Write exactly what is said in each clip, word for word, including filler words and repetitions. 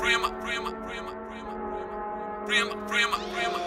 prima, prima, prima, prima, prima, prima, prima.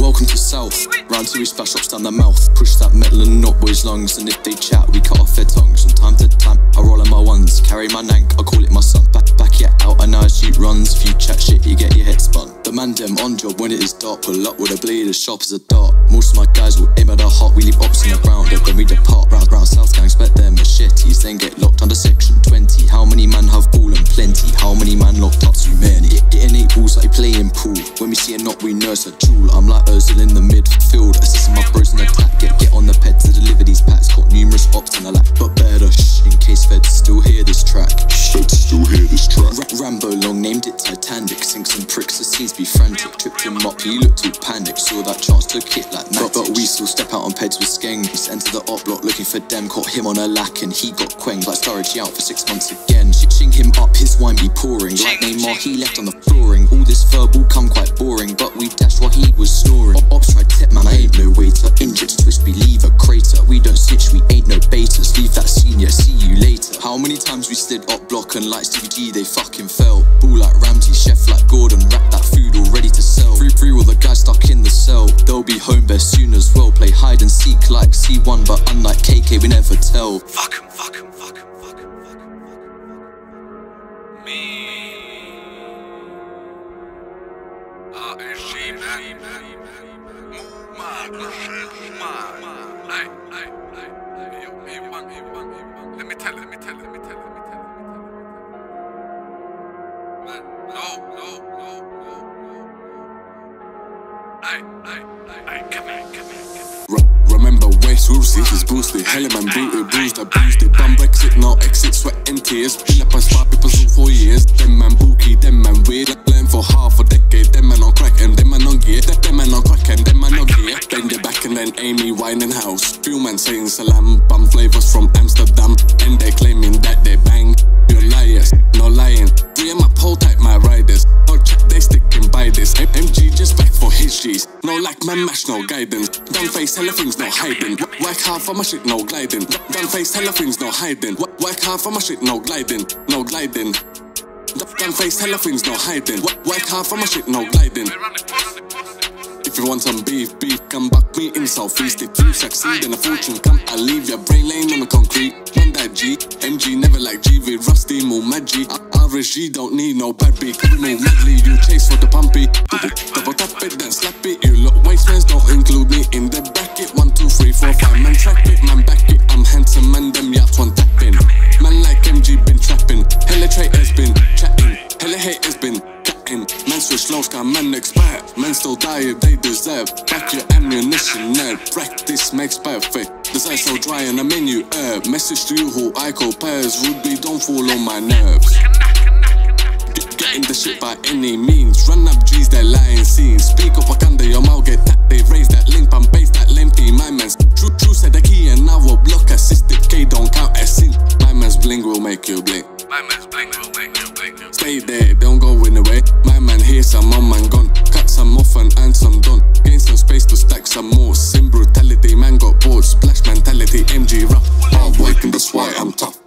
Welcome to South. Round two, we splash up, stand their mouth. Push that metal and not boys' lungs. And if they chat, we cut off their tongues. From time to time, I roll in my ones. Carry my nank, I call it my son. Back, back it out, I know as you runs. If you chat shit, you get your head spun. The man dem on job when it is dark. Pull up with a blade as sharp as a dart. Most of my guys will aim at our heart. We leave ops on the ground and then we depart. Round, round South gangs, bet their machetes. Then get locked under section twenty. How many man have ball and plenty? How many man locked up too many? Getting eight balls like playing pool. When we see a knot, we nurse a jewel. I'm like Ozil in the midfield, assisting my bros in attack. Get, get on the ped to deliver these packs. Caught numerous ops and I lack, but better shh, in case feds still hear this track. Feds still hear this track. Ra Rambo Long named it Titanic. Sinks and pricks, the scenes be frantic. Tripped him up, he looked all panicked. Saw that chance, took it like Matic. But, but we still step out on peds with skanks. Enter the op block looking for dem. Caught him on a lack and he got quenged. Like Sturridge out for six months again. Shing him up, his wine be pouring. Like Neymar, he left on the flooring. All this verbal come quite boring, but we dashed while he was snoring. Op Ops tried tip, man, I ain't no waiter. Injured twist, we leave a crater. We don't snitch, we ain't no betas. Leave that senior, see you later. How many times we slid op block and like Stevie G, they fucking fell. Ball like Ramsey, chef like Gordon. Wrap that food all ready to sell. Free, free, all the guys stuck in the cell. They'll be home best soon as well. Play hide and seek like C one, but unlike K K, we never tell. Fuck him, fuck him, fuck him, fuck him, fuck him, fuck him. Me. Ah, she, she, let me tell, let me tell, let me tell, let me tell, man, no, no, no, no, no. Hey, hey, hey, come here, come here, come here. Remember West Rosie, his boost, the hell man booted, bruised, abused, they banned Brexit, now exit, sweat and tears. Peel up and spot people for four years. Them man bookie, them man weird. Learn for half a decade, them man on crack and them man on gear. Them man on crack and them man on gear. Bend your back and then Amy Winehouse. Few man saying salam, bum flavors from Amsterdam. And they claiming that they bang. You're liars, no lying. Free my pole type, my riders. No check, they sticking by this. M G just back for his G's. No like man mash, no guidance. Dumb face, hella things, no hiding. Work hard for my shit, no gliding. Dumb face, hella things, no hiding. Work hard for my shit, no gliding. No gliding. Dumb face, hella things, no hiding. Work hard for my shit, no gliding. If you want some beef, beef, come back me in Southeast. If you succeed in a fortune, come, I leave your brain laying on the concrete. Man that G, M G never like G, we rusty, more magic. Irish G don't need no bad beat, we move madly, you chase for the pumpy. Double, double tap it, then slap it, you look wastefans, don't include me in the bracket. One, two, three, four, five, man track it, man back it. I'm handsome, man, them yaps one tapping. Man like M G been trapping, hella traitors been chatting, hella haters been. Man switch lows, can man expire. Men still die if they deserve. Back your ammunition, nerd. Practice makes perfect. Desire so dry and I mean you herb. Message to you who I call pairs. Would be don't fall on my nerves. Getting the shit by any means. Run up G's, they're lying scenes. Speak up, I can, your mouth get that. They raise that link, I'm based that lengthy. My man's true, true, said the key and I will block. Assisted K, don't count as sin. My man's bling will make you blink. My man's bling will make you blink. Stay there, don't go in the way. My man here, some on man gone. Cut some off and and some done. Gain some space to stack some more. Sim brutality, man got bored. Splash mentality, M G rough. Hard work in the swat, I'm tough.